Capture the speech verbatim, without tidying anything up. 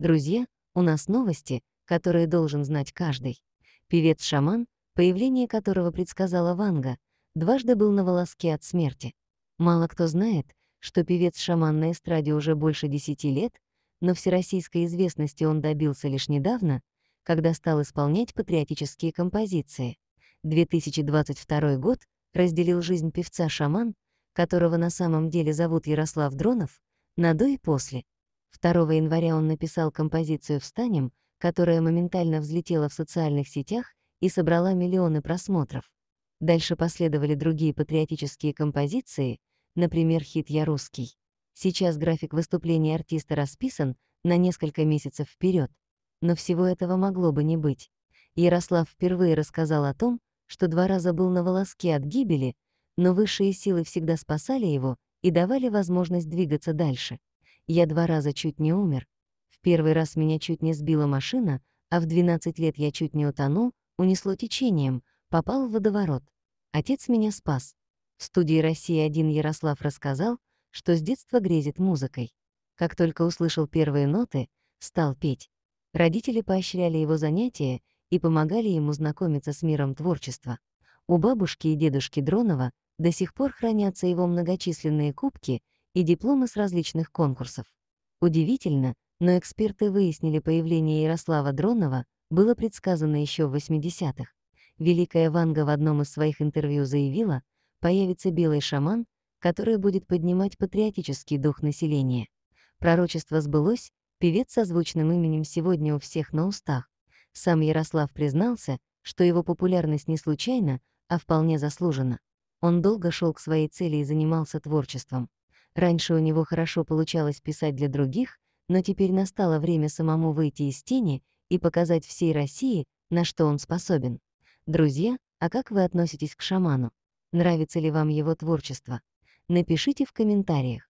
Друзья, у нас новости, которые должен знать каждый. Певец Шаман, появление которого предсказала Ванга, дважды был на волоске от смерти. Мало кто знает, что певец Шаман на эстраде уже больше десяти лет, но всероссийской известности он добился лишь недавно, когда стал исполнять патриотические композиции. две тысячи двадцать второй год разделил жизнь певца Шаман, которого на самом деле зовут Ярослав Дронов, на «до» и «после». второго января он написал композицию «Встанем», которая моментально взлетела в социальных сетях и собрала миллионы просмотров. Дальше последовали другие патриотические композиции, например, хит «Я русский». Сейчас график выступлений артиста расписан на несколько месяцев вперед, но всего этого могло бы не быть. Ярослав впервые рассказал о том, что два раза был на волоске от гибели, но высшие силы всегда спасали его и давали возможность двигаться дальше. «Я два раза чуть не умер. В первый раз меня чуть не сбила машина, а в двенадцать лет я чуть не утонул, унесло течением, попал в водоворот. Отец меня спас». В студии «Россия один» Ярослав рассказал, что с детства грезит музыкой. Как только услышал первые ноты, стал петь. Родители поощряли его занятия и помогали ему знакомиться с миром творчества. У бабушки и дедушки Дронова до сих пор хранятся его многочисленные кубки и дипломы с различных конкурсов. Удивительно, но эксперты выяснили, появление Ярослава Дронова было предсказано еще в восьмидесятых. Великая Ванга в одном из своих интервью заявила: «Появится белый шаман, который будет поднимать патриотический дух населения». Пророчество сбылось, певец со звучным именем сегодня у всех на устах. Сам Ярослав признался, что его популярность не случайна, а вполне заслужена. Он долго шел к своей цели и занимался творчеством. Раньше у него хорошо получалось писать для других, но теперь настало время самому выйти из тени и показать всей России, на что он способен. Друзья, а как вы относитесь к Шаману? Нравится ли вам его творчество? Напишите в комментариях.